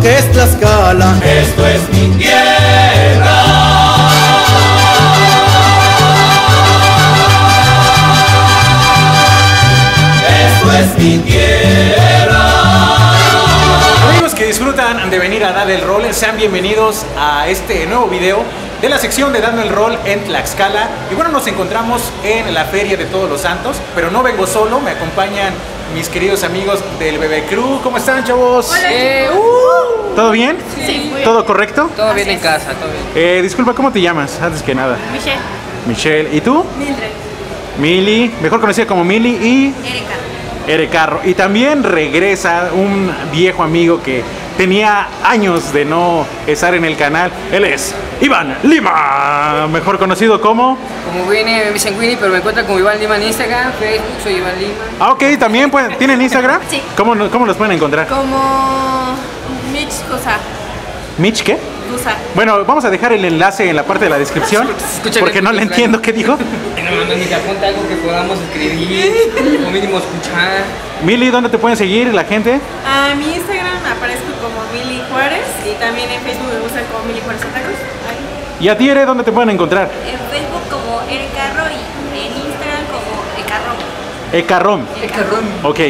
lo que es Tlaxcala. Esto es mi tierra. Es mi tierra. Amigos que disfrutan de venir a dar el rol, sean bienvenidos a este nuevo video de la sección de Dando el Rol en Tlaxcala. Y bueno, nos encontramos en la Feria de Todos los Santos, pero no vengo solo, me acompañan mis queridos amigos del Bebé Crew. ¿Cómo están, chavos? Hola, ¿todo bien? Sí. ¿Todo correcto? Todo bien en casa, todo bien. Disculpa, ¿cómo te llamas? Antes que nada. Michelle. Michelle, ¿y tú? Mildred. Mili, mejor conocida como Mili y... Erika. Erecarro. Y también regresa un viejo amigo que tenía años de no estar en el canal. Él es Iván Lima, mejor conocido como... Como Winnie, me dicen Winnie, pero me encuentran como Iván Lima en Instagram, Facebook, soy Iván Lima. Ah, ok, también pueden, ¿tienen Instagram? Sí. ¿Cómo los pueden encontrar? Como... Mitch Cosa. ¿Mitch qué? Cosa. Bueno, vamos a dejar el enlace en la parte de la descripción. Escúchame, porque no le entiendo qué dijo. No, ni te apunta algo que podamos escribir o mínimo escuchar. Mili, ¿dónde te pueden seguir la gente? A mi Instagram aparezco como Mili Juárez y también en Facebook me gusta como Mili Juárez Santa Cruz. Ahí. ¿Y a ti, Ere, dónde te pueden encontrar? En Facebook como Ere Carro y en Instagram como Ecarro. Ecarrón. Ecarrón. Ok.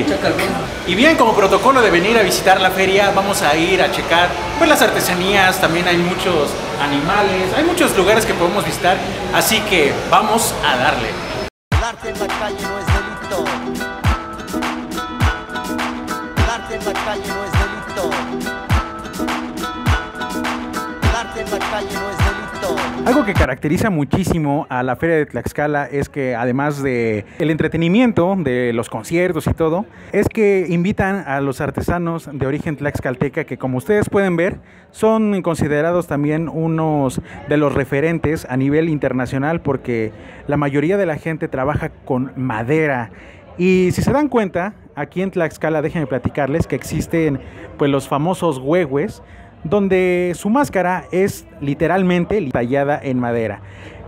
Y bien, como protocolo de venir a visitar la feria, vamos a ir a checar pues las artesanías, también hay muchos animales, hay muchos lugares que podemos visitar, así que vamos a darle. El arte en la calle no es delito. El arte en la calle no es delito. El arte en la calle no es delito. Algo que caracteriza muchísimo a la Feria de Tlaxcala es que además de el entretenimiento, de los conciertos y todo, es que invitan a los artesanos de origen tlaxcalteca que, como ustedes pueden ver, son considerados también unos de los referentes a nivel internacional porque la mayoría de la gente trabaja con madera. Y si se dan cuenta, aquí en Tlaxcala, déjenme platicarles que existen pues los famosos huehues, donde su máscara es literalmente tallada en madera.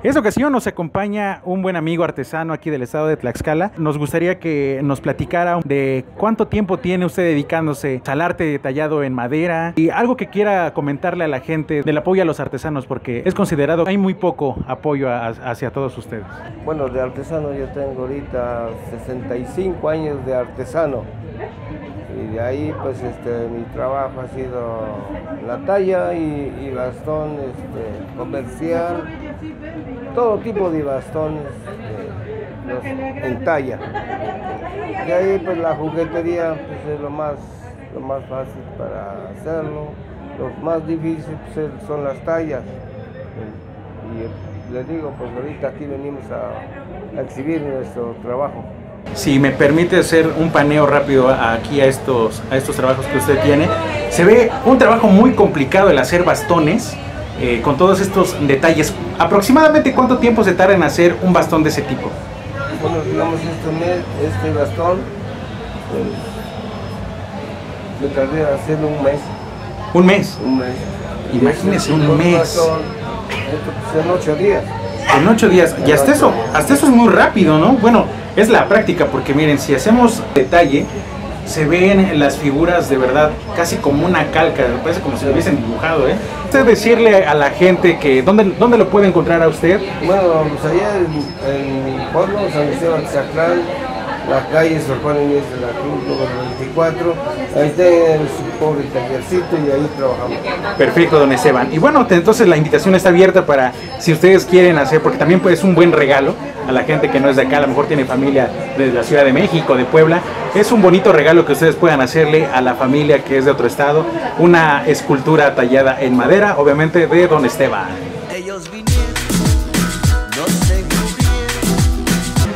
En esta ocasión nos acompaña un buen amigo artesano aquí del estado de Tlaxcala. Nos gustaría que nos platicara de cuánto tiempo tiene usted dedicándose al arte tallado en madera y algo que quiera comentarle a la gente del apoyo a los artesanos, porque es considerado que hay muy poco apoyo hacia todos ustedes. Bueno, de artesano yo tengo ahorita 65 años de artesano. Y de ahí, pues, mi trabajo ha sido la talla y bastón comercial, todo tipo de bastones en talla. De ahí, pues, la juguetería pues, es lo más fácil para hacerlo. Lo más difícil pues, son las tallas. Y les digo, pues, ahorita aquí venimos a exhibir nuestro trabajo. Si me permite hacer un paneo rápido aquí a estos trabajos que usted tiene, se ve un trabajo muy complicado el hacer bastones con todos estos detalles. ¿Aproximadamente cuánto tiempo se tarda en hacer un bastón de ese tipo? Bueno, digamos este bastón me tardé en hacerlo un mes. ¿Un mes? Un mes. Imagínese un mes. Bastón, pues en 8 días. En 8 días. Y hasta eso es muy rápido, ¿no? Bueno, es la práctica, porque miren, si hacemos detalle, se ven las figuras de verdad casi como una calca, parece como si lo hubiesen dibujado, ¿eh? ¿Usted decirle a la gente que dónde lo puede encontrar a usted? Bueno, pues allá en mi pueblo, San Isidro Axaclán, la calle Sor Juana Inés de la Cruz, número 24, ahí está su pobre tallercito y ahí trabajamos. Perfecto, don Esteban. Y bueno, entonces la invitación está abierta para si ustedes quieren hacer, porque también pues, es un buen regalo a la gente que no es de acá, a lo mejor tiene familia desde la Ciudad de México, de Puebla. Es un bonito regalo que ustedes puedan hacerle a la familia que es de otro estado, una escultura tallada en madera, obviamente de don Esteban. Ellos vinieron.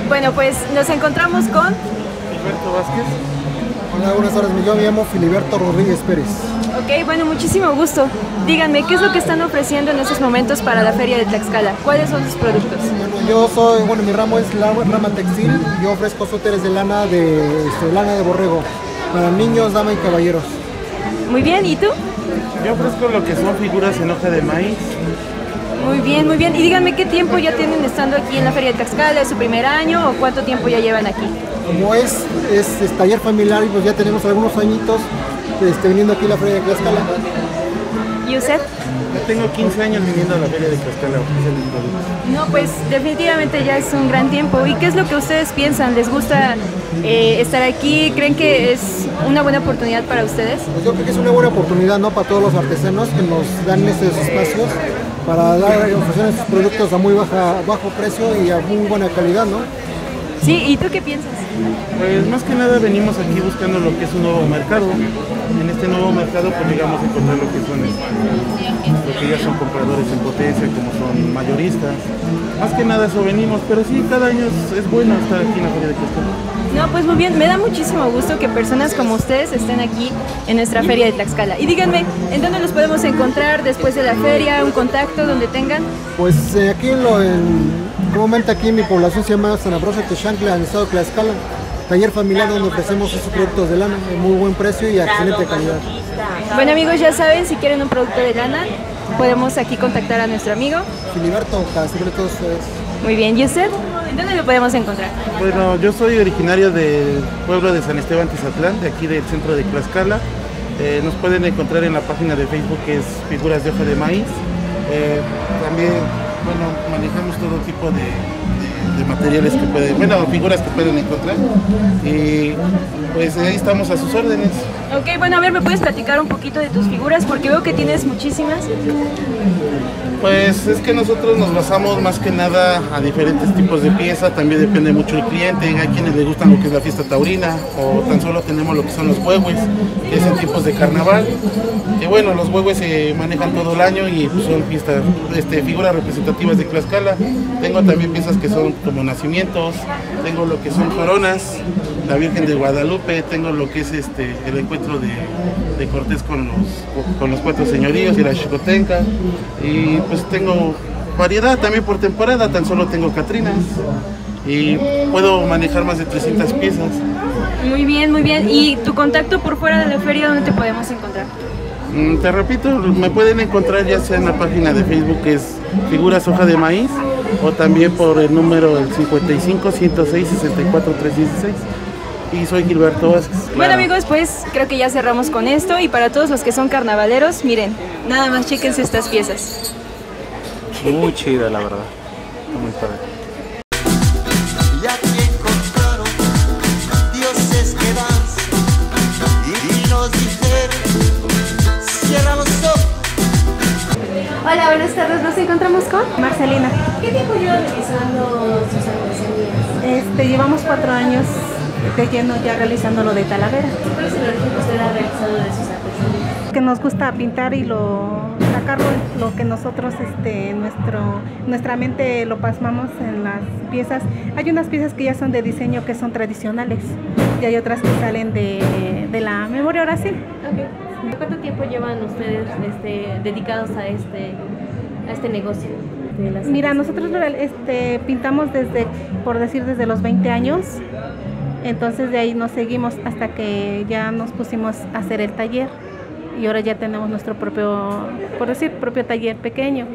Bueno, pues nos encontramos con... Filiberto Vázquez. Hola, buenas tardes. Yo me llamo Filiberto Rodríguez Pérez. Ok, bueno, muchísimo gusto. Díganme, ¿qué es lo que están ofreciendo en estos momentos para la Feria de Tlaxcala? ¿Cuáles son sus productos? Bueno, mi ramo es la rama textil. Yo ofrezco suéteres de lana de borrego para niños, damas y caballeros. Muy bien, ¿y tú? Yo ofrezco lo que son figuras en hoja de maíz. Muy bien, muy bien. Y díganme, ¿qué tiempo ya tienen estando aquí en la Feria de Tlaxcala? ¿Es su primer año o cuánto tiempo ya llevan aquí? Como es taller familiar, pues ya tenemos algunos añitos viniendo aquí a la Feria de Tlaxcala. ¿Y usted? Tengo 15 años viniendo a la Feria de Tlaxcala. No, pues definitivamente ya es un gran tiempo. ¿Y qué es lo que ustedes piensan? ¿Les gusta estar aquí? ¿Creen que es una buena oportunidad para ustedes? Pues yo creo que es una buena oportunidad, ¿no?, para todos los artesanos que nos dan esos espacios para dar ofrecer sus productos a muy bajo precio y a muy buena calidad, ¿no? Sí, ¿y tú qué piensas? Pues más que nada venimos aquí buscando lo que es un nuevo mercado. En este nuevo mercado pues llegamos a encontrar lo que son lo que ya son compradores en potencia, como son mayoristas. Más que nada eso venimos, pero sí, cada año es bueno estar aquí en la Feria de Tlaxcala. No, pues muy bien, me da muchísimo gusto que personas como ustedes estén aquí en nuestra Feria de Tlaxcala. Y díganme, ¿en dónde los podemos encontrar después de la feria? ¿Un contacto donde tengan? Pues aquí comúnmente aquí en mi población se llama San Ambrosio Texantla, en el estado de Tlaxcala. Taller familiar donde ofrecemos esos productos de lana de muy buen precio y excelente calidad. Bueno amigos, ya saben, si quieren un producto de lana, podemos aquí contactar a nuestro amigo Filiberto, para servirle a todos ustedes. Muy bien, ¿y usted? ¿Dónde lo podemos encontrar? Bueno, yo soy originario del pueblo de San Esteban Tizatlán, de aquí del centro de Tlaxcala. Nos pueden encontrar en la página de Facebook, que es Figuras de Hoja de Maíz. También, bueno, manejamos todo tipo de materiales que pueden, bueno, figuras que pueden encontrar, y pues ahí estamos a sus órdenes. Ok, bueno, a ver, ¿me puedes platicar un poquito de tus figuras? Porque veo que tienes muchísimas. Pues es que nosotros nos basamos más que nada a diferentes tipos de piezas, también depende mucho el cliente, hay quienes les gustan lo que es la fiesta taurina, o tan solo tenemos lo que son los huehues, que son tipos de carnaval, que bueno, los huehues se manejan todo el año y pues, son fiestas, figuras representativas de Tlaxcala. Tengo también piezas que son como nacimientos, tengo lo que son coronas, la Virgen de Guadalupe, tengo lo que es el encuentro de Cortés con los cuatro señoríos y la Xicotenca, y pues tengo variedad también por temporada, tan solo tengo catrinas y puedo manejar más de 300 piezas. Muy bien, muy bien. ¿Y tu contacto por fuera de la feria, dónde te podemos encontrar? Te repito, me pueden encontrar ya sea en la página de Facebook, que es Figuras Hoja de Maíz, o también por el número 55 106 64 316, y soy Gilberto Vázquez. Claro. Bueno amigos, pues creo que ya cerramos con esto, y para todos los que son carnavaleros, miren, nada más chéquense estas piezas. Muy chida la verdad, muy padre. Hola, buenas tardes, nos encontramos con Marcelina. ¿Qué tiempo llevan realizando sus artesanías? Llevamos 4 años de lleno ya realizando lo de Talavera. ¿Cuál es el origen que usted ha realizado de sus artesanías? Que nos gusta pintar y sacar lo que nosotros, nuestra mente lo pasmamos en las piezas. Hay unas piezas que ya son de diseño, que son tradicionales, y hay otras que salen de la memoria, ahora sí. Okay. ¿Cuánto tiempo llevan ustedes dedicados a este negocio? Mira, nosotros pintamos desde los 20 años, entonces de ahí nos seguimos hasta que ya nos pusimos a hacer el taller, y ahora ya tenemos nuestro propio taller pequeño.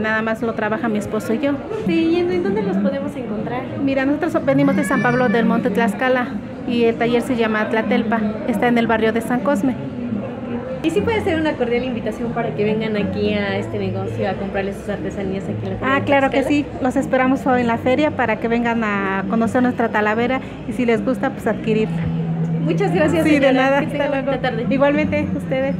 Nada más lo trabaja mi esposo y yo. Sí, ¿y en dónde los podemos encontrar? Mira, nosotros venimos de San Pablo del Monte, Tlaxcala, y el taller se llama Tlatelpa, está en el barrio de San Cosme. Y sí puede ser una cordial invitación para que vengan aquí a este negocio a comprarles sus artesanías aquí en la feria. Ah, claro que sí, los esperamos hoy en la feria para que vengan a conocer nuestra Talavera, y si les gusta, pues adquirirla. Muchas gracias, sí, señora. De nada, hasta luego. Tarde. Igualmente, ustedes.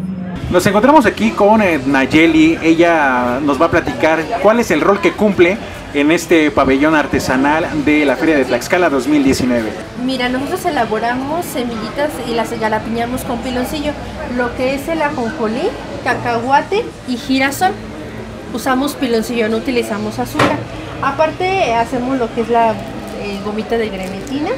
Nos encontramos aquí con Nayeli. Ella nos va a platicar cuál es el rol que cumple en este pabellón artesanal de la Feria de Tlaxcala 2019. Mira, nosotros elaboramos semillitas y las galapiñamos con piloncillo, lo que es el ajonjolí, cacahuate y girasol. Usamos piloncillo, no utilizamos azúcar. Aparte hacemos lo que es la gomita de grenetina.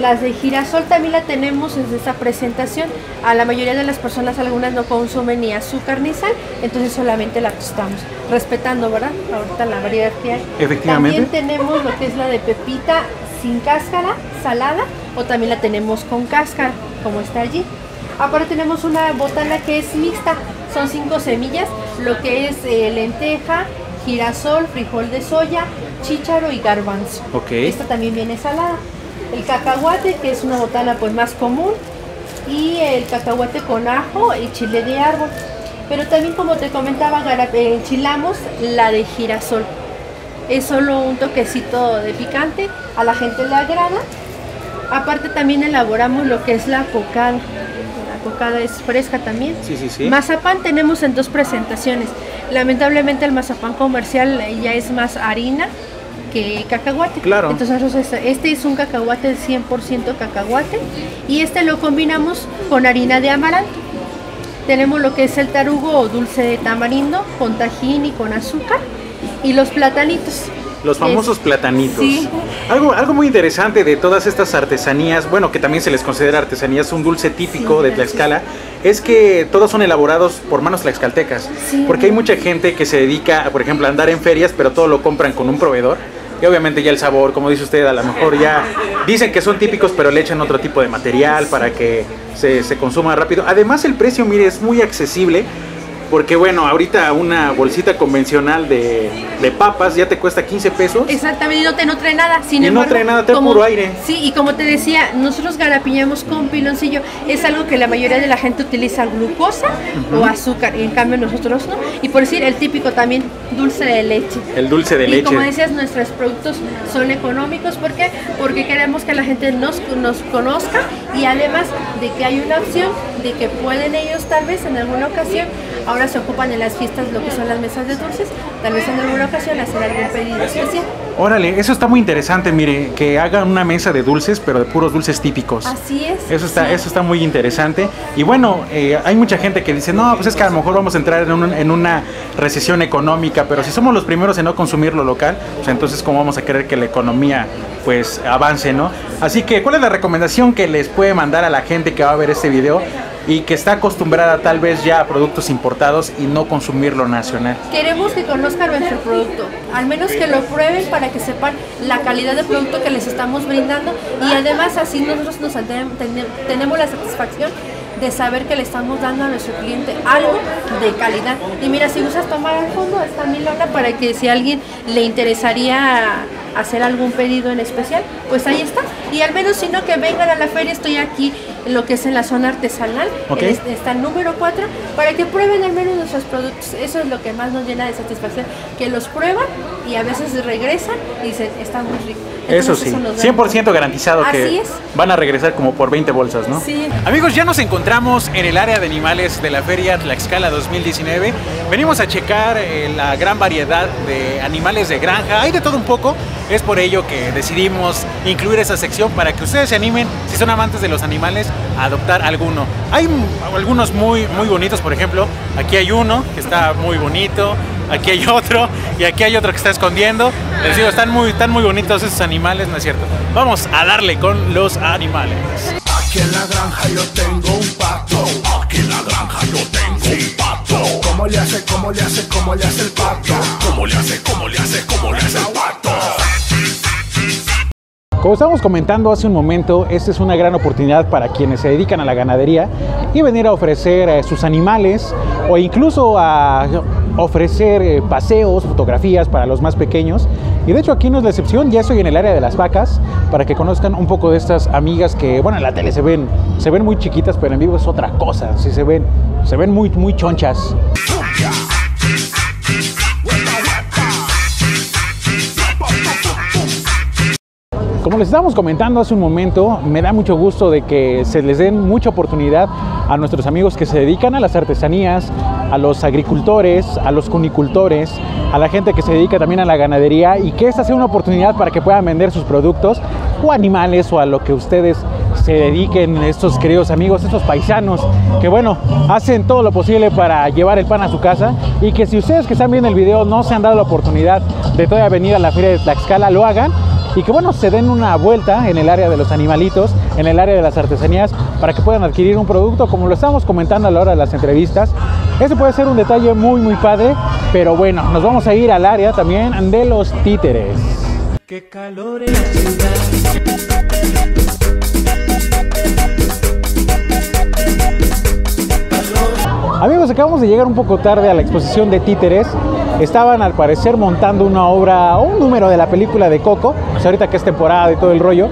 Las de girasol también la tenemos desde esta presentación. A la mayoría de las personas, algunas no consumen ni azúcar ni sal, entonces solamente la tostamos, respetando, ¿verdad?, ahorita la variedad que hay. Efectivamente. También tenemos lo que es la de pepita sin cáscara, salada, o también la tenemos con cáscara, como está allí. Aparte tenemos una botana que es mixta, son 5 semillas, lo que es lenteja, girasol, frijol de soya, chícharo y garbanzo. Okay. Esta también viene salada. El cacahuate, que es una botana pues más común, y el cacahuate con ajo y chile de árbol. Pero también, como te comentaba, enchilamos la de girasol. Es solo un toquecito de picante, a la gente le agrada. Aparte también elaboramos lo que es la cocada. La cocada es fresca también. Sí, sí, sí. Mazapán tenemos en dos presentaciones. Lamentablemente el mazapán comercial ya es más harina que cacahuate. Claro. Entonces este es un cacahuate 100% cacahuate y este lo combinamos con harina de amaranto. Tenemos lo que es el tarugo o dulce de tamarindo con tajín y con azúcar, y los platanitos. Los famosos platanitos. Sí. Algo muy interesante de todas estas artesanías, bueno, que también se les considera artesanías, un dulce típico de Tlaxcala, es que todos son elaborados por manos tlaxcaltecas. Sí. Porque hay mucha gente que se dedica, por ejemplo, a andar en ferias, pero todo lo compran con un proveedor. Y obviamente ya el sabor, como dice usted, a lo mejor ya dicen que son típicos, pero le echan otro tipo de material para que se consuma rápido. Además el precio, mire, es muy accesible. Porque bueno, ahorita una bolsita convencional de papas ya te cuesta 15 pesos. Exactamente, no trae nada. Sin embargo, no trae nada, trae puro aire. Sí, y como te decía, nosotros garapiñamos con piloncillo. Es algo que la mayoría de la gente utiliza glucosa o azúcar, y en cambio nosotros no. Y por decir, el típico también, dulce de leche. El dulce de leche. Y como decías, nuestros productos son económicos. ¿Por qué? Porque queremos que la gente nos conozca, y además de que hay una opción de que pueden ellos tal vez en alguna ocasión. Ahora se ocupan en las fiestas lo que son las mesas de dulces, tal vez en alguna ocasión hacer algún pedido especial. Órale, eso está muy interesante, mire, que hagan una mesa de dulces, pero de puros dulces típicos. Así es. Eso está muy interesante. Y bueno, hay mucha gente que dice, no, pues es que a lo mejor vamos a entrar en una recesión económica, pero si somos los primeros en no consumir lo local, pues entonces cómo vamos a querer que la economía pues avance, ¿no? Así que, ¿cuál es la recomendación que les puede mandar a la gente que va a ver este video y que está acostumbrada tal vez ya a productos importados y no consumir lo nacional? Queremos que conozcan nuestro producto, al menos que lo prueben para que sepan la calidad de producto que les estamos brindando, y además así nosotros tenemos la satisfacción de saber que le estamos dando a nuestro cliente algo de calidad. Y mira, si usas tomar al fondo está mi lona, para que si a alguien le interesaría hacer algún pedido en especial, pues ahí está. Y al menos si no, que vengan a la feria. Estoy aquí en lo que es en la zona artesanal, está el número 4, para que prueben al menos nuestros productos. Eso es lo que más nos llena de satisfacción, que los prueban y a veces regresan y dicen, está muy rico. Entonces, eso 100% garantizado que van a regresar como por 20 bolsas, ¿no? Sí. Amigos, ya nos encontramos en el área de animales de la Feria Tlaxcala 2019. Venimos a checar la gran variedad de animales de granja, hay de todo un poco. Es por ello que decidimos incluir esa sección para que ustedes se animen, si son amantes de los animales, a adoptar alguno. Hay algunos muy bonitos, por ejemplo, aquí hay uno que está muy bonito, aquí hay otro y aquí hay otro que está escondiendo. Les digo, están muy bonitos esos animales, ¿no es cierto? Vamos a darle con los animales. Aquí en la granja yo tengo un pato, aquí en la granja yo tengo un pato. ¿Cómo le hace, cómo le hace, cómo le hace el pato? ¿Cómo le hace, cómo le hace, cómo le hace el pato? Como estábamos comentando hace un momento, esta es una gran oportunidad para quienes se dedican a la ganadería y venir a ofrecer sus animales, o incluso a ofrecer paseos, fotografías para los más pequeños. Y de hecho aquí no es la excepción, ya estoy en el área de las vacas para que conozcan un poco de estas amigas que, bueno, en la tele se ven muy chiquitas, pero en vivo es otra cosa. Sí, se ven muy chonchas. Como les estábamos comentando hace un momento, me da mucho gusto de que se les den mucha oportunidad a nuestros amigos que se dedican a las artesanías, a los agricultores, a los cunicultores, a la gente que se dedica también a la ganadería, y que esta sea una oportunidad para que puedan vender sus productos o animales, o a lo que ustedes se dediquen, estos queridos amigos, estos paisanos que, bueno, hacen todo lo posible para llevar el pan a su casa. Y que si ustedes que están viendo el video no se han dado la oportunidad de todavía venir a la Feria de Tlaxcala, lo hagan. Y que, bueno, se den una vuelta en el área de los animalitos, en el área de las artesanías, para que puedan adquirir un producto, como lo estábamos comentando a la hora de las entrevistas. Ese puede ser un detalle muy padre, pero bueno, nos vamos a ir al área también de los títeres. ¡Qué calor es! Amigos, acabamos de llegar un poco tarde a la exposición de títeres. Estaban al parecer montando una obra o un número de la película de Coco, pues ahorita que es temporada y todo el rollo.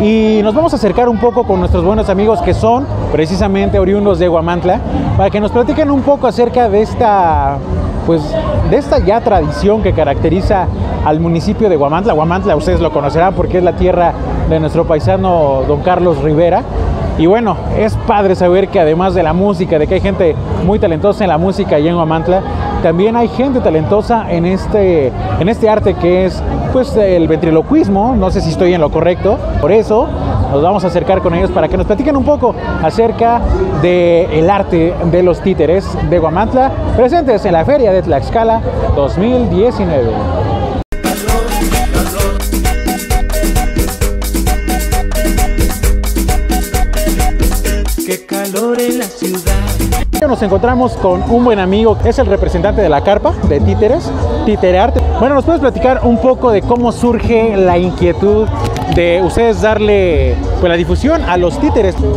Y nos vamos a acercar un poco con nuestros buenos amigos que son precisamente oriundos de Huamantla, para que nos platiquen un poco acerca de esta, pues, de esta ya tradición que caracteriza al municipio de Huamantla. Huamantla ustedes lo conocerán porque es la tierra de nuestro paisano don Carlos Rivera. Y bueno, es padre saber que además de la música, de que hay gente muy talentosa en la música y en Huamantla, también hay gente talentosa en este arte que es, pues, el ventriloquismo. No sé si estoy en lo correcto, por eso nos vamos a acercar con ellos para que nos platiquen un poco acerca del arte de los títeres de Huamantla, presentes en la Feria de Tlaxcala 2019. ¡Qué calor en la ciudad! Nos encontramos con un buen amigo, es el representante de la carpa de títeres, Titerearte. Bueno, ¿nos puedes platicar un poco de cómo surge la inquietud de ustedes darle, pues, la difusión a los títeres? Como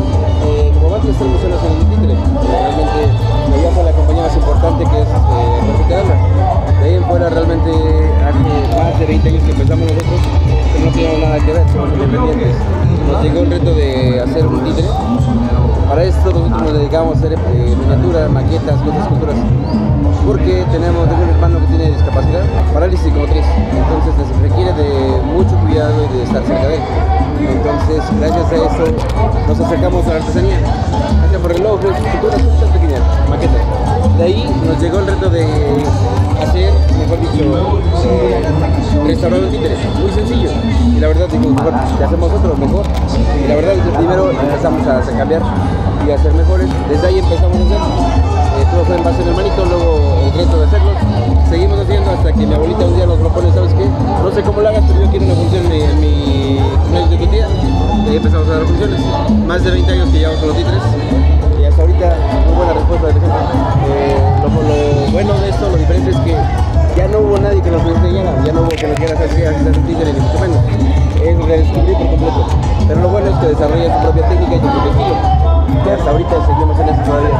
más les tenemos en la salud de títere, realmente me llamo la compañía más importante que es Mexicana. De ahí en fuera realmente hace más de 20 años que empezamos nosotros, pero no tenemos nada que ver, somos independientes. Nos llegó el reto de hacer un títere. Para esto nosotros nos dedicamos a hacer miniaturas, maquetas, cosas, esculturas, porque tengo un hermano que tiene discapacidad, parálisis psicomotriz, entonces requiere de mucho cuidado y de estar cerca de él. Entonces, gracias a eso nos acercamos a la artesanía, hacemos relojes, esculturas, cosas pequeñas, maquetas. De ahí nos llegó el reto de hacer, mejor dicho, restaurar un títere, muy sencillo. Y la verdad, digo, mejor, ya hacemos otro, mejor. Y la verdad, desde primero empezamos a cambiar y a ser mejores. Desde ahí empezamos a hacer, todo fue en base en el manito, luego el reto de hacerlo. Seguimos haciendo hasta que mi abuelita un día nos propone, ¿sabes qué? No sé cómo lo hagas, pero yo quiero una función en mi cumpleaños de mi tía. Y ahí empezamos a dar funciones. Más de 20 años que llevamos con los títeres. Y hasta ahorita, muy buena respuesta de la gente. Lo bueno de esto, lo diferente es que ya no hubo nadie que nos enseñara, ya no hubo que nos quiera hacer títeres ni mucho menos. Es redescubrir por completo. Pero lo bueno es que desarrolla su propia técnica y su propio estilo. Y hasta ahorita seguimos en eso todavía.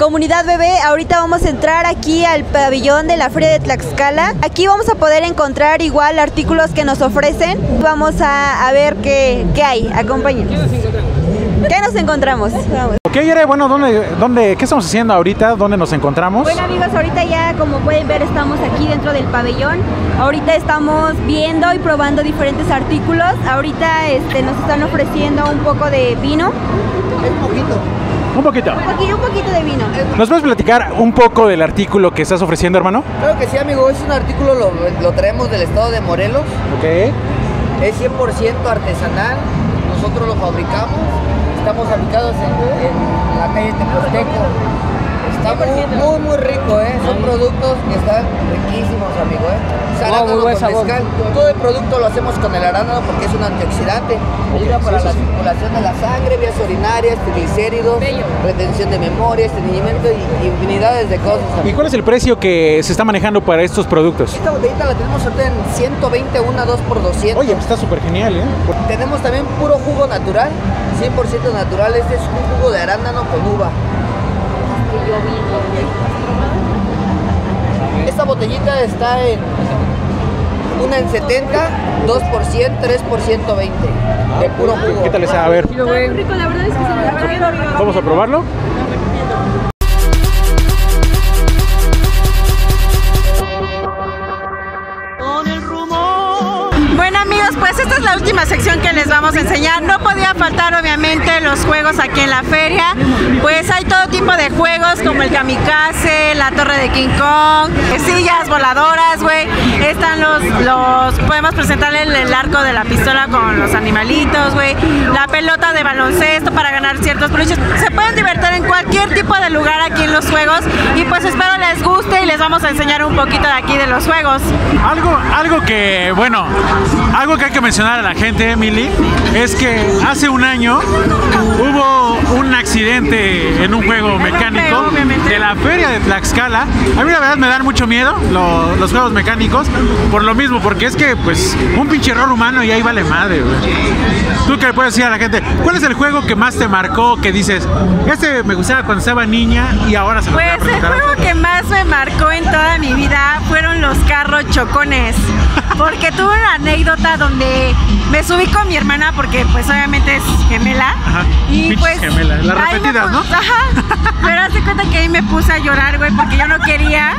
Comunidad Bebé, ahorita vamos a entrar aquí al pabellón de la Feria de Tlaxcala. Aquí vamos a poder encontrar igual artículos que nos ofrecen. Vamos a ver qué hay. Acompáñenos. ¿Qué nos encontramos? Vamos. Ok, Yere, bueno, ¿qué estamos haciendo ahorita? ¿Dónde nos encontramos? Bueno, amigos, ahorita ya, como pueden ver, estamos aquí dentro del pabellón. Ahorita estamos viendo y probando diferentes artículos. Ahorita nos están ofreciendo un poco de vino. Un poquito. Un poquito de vino. ¿Nos puedes platicar un poco del artículo que estás ofreciendo, hermano? Claro que sí, amigo. Es un artículo, lo traemos del estado de Morelos. Ok. Es 100% artesanal. Nosotros lo fabricamos. Estamos ubicados en la calle Teposteco. Está muy, muy rico, ¿eh? Son productos que están riquísimos, amigo, ¿eh? Arándano con mezcal. Todo el producto lo hacemos con el arándano porque es un antioxidante. Ayuda para la circulación de la sangre, vías urinarias, triglicéridos, retención de memoria, estreñimiento y infinidades de cosas, amigo. ¿Y cuál es el precio que se está manejando para estos productos? Esta botellita la tenemos ahorita en 120, una 2x200. Oye, está súper genial, ¿eh? Tenemos también puro jugo natural, 100% natural. Este es un jugo de arándano con uva. Esta botellita está en una en 70, 2%, 3%, 20 de puro jugo. ¿Qué tal les va? A ver. Está muy rico, la verdad es que se me va. Vamos a probarlo. Pues esta es la última sección que les vamos a enseñar. No podía faltar obviamente los juegos aquí en la feria. Pues hay todo tipo de juegos como el kamikaze, la torre de King Kong, sillas voladoras, güey. Están podemos presentarle el arco de la pistola con los animalitos, güey. La pelota de baloncesto para ganar ciertos peluches. Se pueden divertir en cualquier tipo de lugar aquí en los juegos. Y pues espero les guste y les vamos a enseñar un poquito de aquí de los juegos. Algo que, bueno, algo que hay que mencionar recordar a la gente, Emily, es que hace un año hubo un accidente en un juego mecánico de la feria de Tlaxcala. A mí la verdad me dan mucho miedo los juegos mecánicos, por lo mismo, porque es que pues un pinche error humano y ahí vale madre, güey. ¿Tú qué le puedes decir a la gente? ¿Cuál es el juego que más te marcó, que dices, este me gustaba cuando estaba niña y ahora se lo voy a presentar? Pues el juego que más me marcó en toda mi vida fueron los carros chocones, porque tuve una anécdota donde me subí con mi hermana, porque pues obviamente es gemela. Ajá, y pues gemela, la repetida, ¿no? Ajá, pero hace cuenta que ahí me puse a llorar, güey, porque yo no quería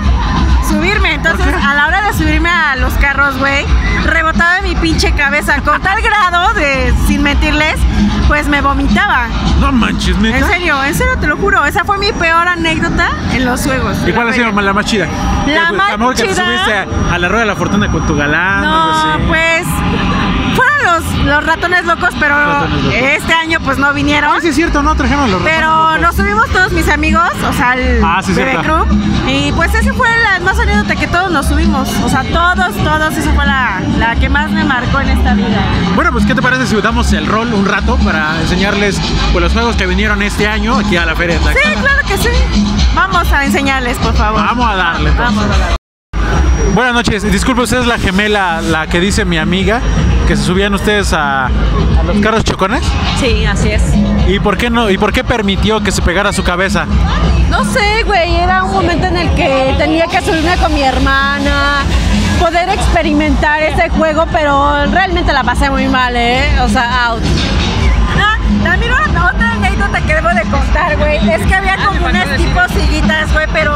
subirme. Entonces a la hora de subirme a los carros, güey, rebotaba mi pinche cabeza con tal grado de, sin mentirles, pues me vomitaba. No manches, ¿neta? En serio, te lo juro. Esa fue mi peor anécdota en los juegos. ¿Y cuál ha sido la más chida? La más chida. Mejor que te subiste a la rueda de la fortuna con tu galán. No, pues fueron los ratones locos, pero ratones locos. Este año pues no vinieron. Ah, sí es cierto, no trajeron los ratones locos. Pero nos subimos todos mis amigos, o sea, el Bebé Club. Y pues esa fue la más anécdota, que todos nos subimos. O sea, todos, esa fue la que más me marcó en esta vida. Bueno, pues ¿qué te parece si damos el rol un rato para enseñarles pues los juegos que vinieron este año aquí a la feria de Tlaxcala? Sí, claro que sí. Vamos a enseñarles, por favor. Vamos a darle. Entonces. Vamos a darle. Buenas noches, disculpe, usted es la gemela, la que dice mi amiga, que se subían ustedes a los carros chocones. Sí, así es. ¿Y por qué no? ¿Y por qué permitió que se pegara su cabeza? No sé, güey, era un momento en el que tenía que subirme con mi hermana, poder experimentar este juego, pero realmente la pasé muy mal, o sea, out. También otra anécdota que debo de contar, güey, es que había como unas tipo sillitas, güey, pero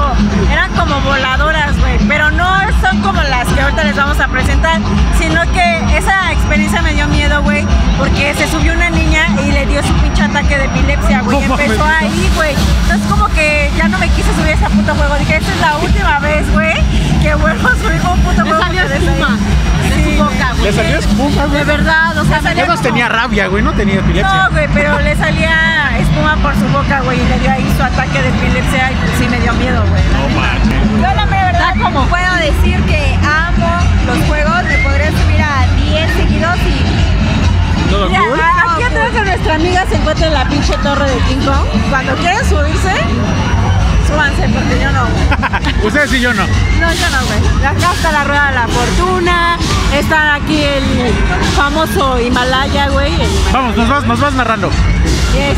eran como voladoras, güey, pero no son como las que ahorita les vamos a presentar, sino que esa experiencia me dio miedo, güey, porque se subió una niña y le dio su pinche ataque de epilepsia, güey, empezó ahí, güey, entonces como que ya no me quise subir a ese puto juego, dije, esta es la última vez, güey, que vuelvo a subir un puto juego. Le salió espuma, güey. De verdad, o sea, yo no tenía rabia, güey, no tenía epilepsia. No, güey, pero le salía espuma por su boca, güey, y le dio ahí su ataque de epilepsia y sí me dio miedo, güey. No manches. Yo la verdad como puedo decir que amo los juegos, me podría subir a 10 seguidos y... ¿Todo cool? Aquí atrás de nuestra amiga se encuentra la pinche torre de King Kong. Cuando quieren subirse, súbanse, porque yo no, güey. Ustedes y yo no. No, yo no, güey. Acá está la rueda de la fortuna. Está aquí el famoso Himalaya, güey. Vamos, nos vas narrando.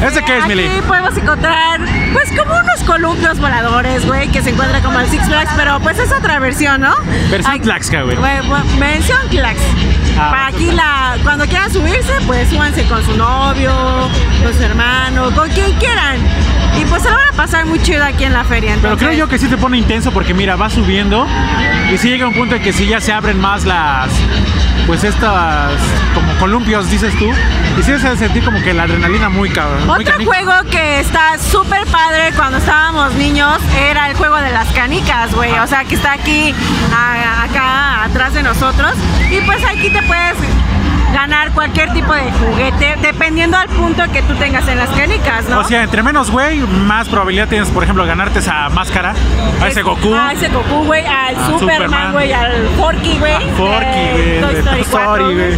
¿Ese qué es, Mili? Aquí podemos encontrar, pues, como unos columpios voladores, güey, que se encuentra como el Six Flags, pero pues es otra versión, ¿no? Versión Tlaxca, güey. Versión Tlax. Para aquí, cuando quieran subirse, pues súbanse con su novio, con su hermano, con quien quieran. Y pues se lo van a pasar muy chido aquí en la feria. Entonces. Pero creo yo que sí te pone intenso, porque mira, va subiendo y sí llega un punto en que sí ya se abren más las... pues estas como columpios, dices tú, y sí se sentí como que la adrenalina muy cabrón. Otro juego que está súper padre cuando estábamos niños era el juego de las canicas, güey, o sea, que está aquí, acá, atrás de nosotros, y pues aquí te puedes ganar cualquier tipo de juguete, dependiendo al punto que tú tengas en las canicas, ¿no? O sea, entre menos, güey, más probabilidad tienes, por ejemplo, ganarte esa máscara, a ese Goku. A ese Goku, güey, al Superman, güey, al Forky, güey. Toy Story 4, güey.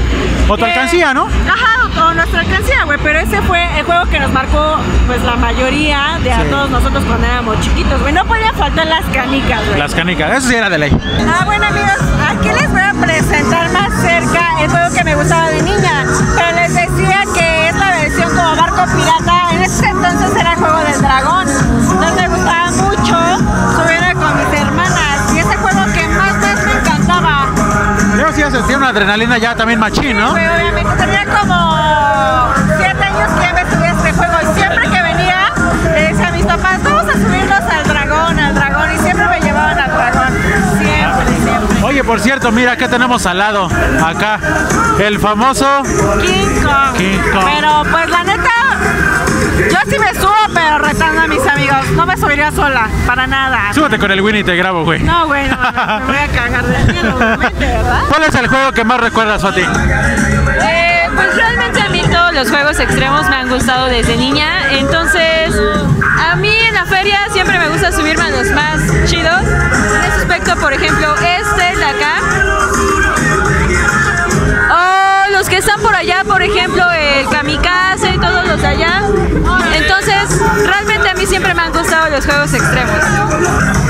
O tu alcancía, ¿no? Ajá, o nuestra alcancía, güey, pero ese fue el juego que nos marcó, pues, la mayoría de a todos nosotros cuando éramos chiquitos, güey. No podía faltar las canicas, güey. Las canicas, eso sí era de ley. Ah, bueno, amigos, aquí les voy a presentar más cerca el juego que me gustaba de niña, pero les decía que es la versión como barco pirata. En ese entonces era el juego del dragón, entonces me gustaba mucho subirme con mis hermanas y ese juego que más me encantaba. Yo sí sentía una adrenalina ya también machín, ¿no? Sí, pues, obviamente tenía como 7 años que ya me subía a este juego y siempre que venía le decía a mis papás, vamos a subirnos al dragón y siempre me llevaban al dragón, siempre. Oye, por cierto, mira, acá tenemos al lado, acá, el famoso... King Kong. Pero, pues, la neta, yo sí me subo, pero retando a mis amigos. No me subiría sola, para nada. Súbete con el Winnie y te grabo, güey. No, güey, no, me voy a cagar de miedo, ¿verdad? ¿Cuál es el juego que más recuerdas a ti? Pues, realmente a mí todos los juegos extremos me han gustado desde niña. Entonces, a mí en la feria siempre me gusta subirme a los más chidos. En ese aspecto, por ejemplo, este de acá, o los que están ejemplo, el Kamikaze y todos los de allá. Entonces, realmente a mí siempre me han gustado los juegos extremos.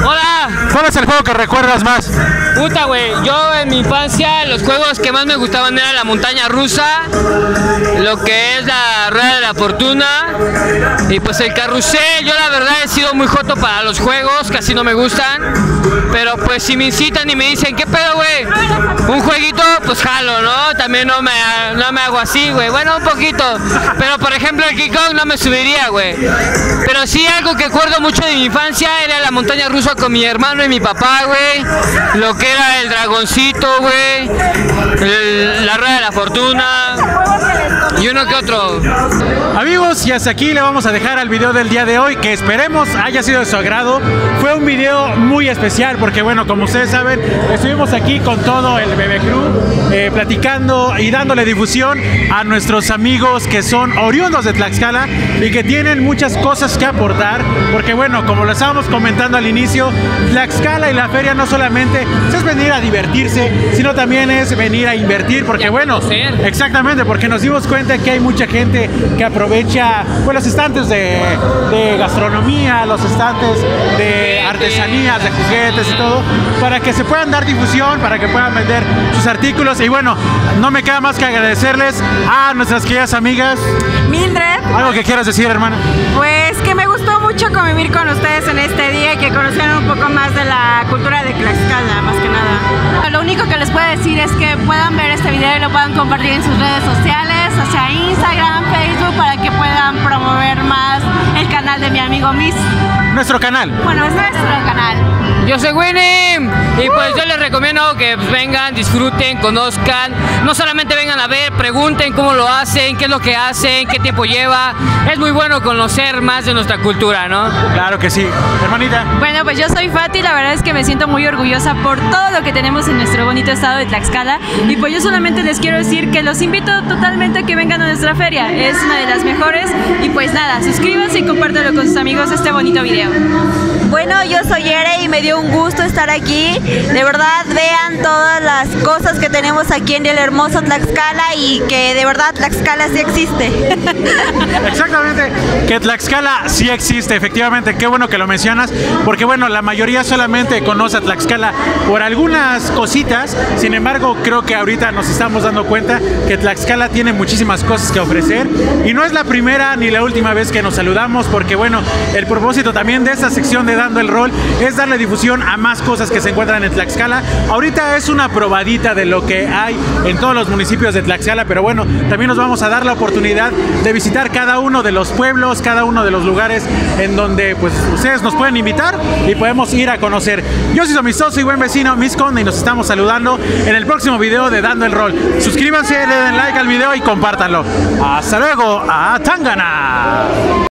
¡Hola! ¿Cuál es el juego que recuerdas más? Puta, güey. Yo en mi infancia los juegos que más me gustaban eran la montaña rusa, lo que es la rueda de la fortuna y pues el carrusel. Yo la verdad he sido muy joto para los juegos, casi no me gustan. Pero pues si me incitan y me dicen, ¿qué pedo, güey? Un jueguito, pues jalo, ¿no? También no me hago así, güey. Bueno, un poquito. Pero por ejemplo el King Kong no me subiría, güey. Pero sí, algo que acuerdo mucho de mi infancia era la montaña rusa con mi hermano y mi papá, güey. Lo que era el dragoncito, güey. La rueda de la fortuna. Y uno que otro. Amigos, y hasta aquí le vamos a dejar al video del día de hoy, que esperemos haya sido de su agrado. Fue un video muy especial porque, bueno, como ustedes saben, estuvimos aquí con todo el Bebe Crew platicando y dándole difusión a nuestros amigos que son oriundos de Tlaxcala y que tienen muchas cosas que aportar, porque, bueno, como lo estábamos comentando al inicio, Tlaxcala y la feria no solamente es venir a divertirse, sino también es venir a invertir, porque, bueno, exactamente, porque nos dimos cuenta que hay mucha gente que aprovecha, pues, los estantes de gastronomía, los estantes de artesanías, de juguetes y todo, para que se puedan dar difusión, para que puedan vender sus artículos. Y bueno, no me queda más que agradecerles a nuestras queridas amigas. Mildred, ¿algo que quieras decir, hermana? Pues que me gustó mucho convivir con ustedes en este día y que conocieran un poco más de la cultura de Tlaxcala, más que nada. Lo único que les puedo decir es que puedan ver este video y lo puedan compartir en sus redes sociales, o sea, Instagram, Facebook, para que puedan promover más el canal de mi amigo Miss. Nuestro canal. Bueno, es nuestro canal. Yo soy Winnie y pues yo les recomiendo que vengan, disfruten, conozcan. No solamente vengan a ver, pregunten cómo lo hacen, qué es lo que hacen, qué tiempo lleva. Es muy bueno conocer más de nuestra cultura, ¿no? Claro que sí. Hermanita. Bueno, pues yo soy Fati, la verdad es que me siento muy orgullosa por todo lo que tenemos en nuestro bonito estado de Tlaxcala. Y pues yo solamente les quiero decir que los invito totalmente a que vengan a nuestra feria. Es una de las mejores. Y pues nada, suscríbanse y compártelo con sus amigos este bonito video. Bueno, yo soy Ere y me dio un gusto estar aquí. De verdad, vean todas las cosas que tenemos aquí en el hermoso Tlaxcala y que de verdad Tlaxcala sí existe. Exactamente, que Tlaxcala sí existe, efectivamente. Qué bueno que lo mencionas, porque bueno, la mayoría solamente conoce a Tlaxcala por algunas cositas. Sin embargo, creo que ahorita nos estamos dando cuenta que Tlaxcala tiene muchísimas cosas que ofrecer y no es la primera ni la última vez que nos saludamos, porque bueno, el propósito también de esta sección de Dando el Rol es darle difusión a más cosas que se encuentran en Tlaxcala. Ahorita es una probadita de lo que hay en todos los municipios de Tlaxcala, pero bueno, también nos vamos a dar la oportunidad de visitar cada uno de los pueblos, cada uno de los lugares en donde pues ustedes nos pueden invitar y podemos ir a conocer. Yo soy su amistoso y buen vecino Miss Conde y nos estamos saludando en el próximo video de Dando el Rol. Suscríbanse, le den like al video y compártanlo. Hasta luego, a Tangana.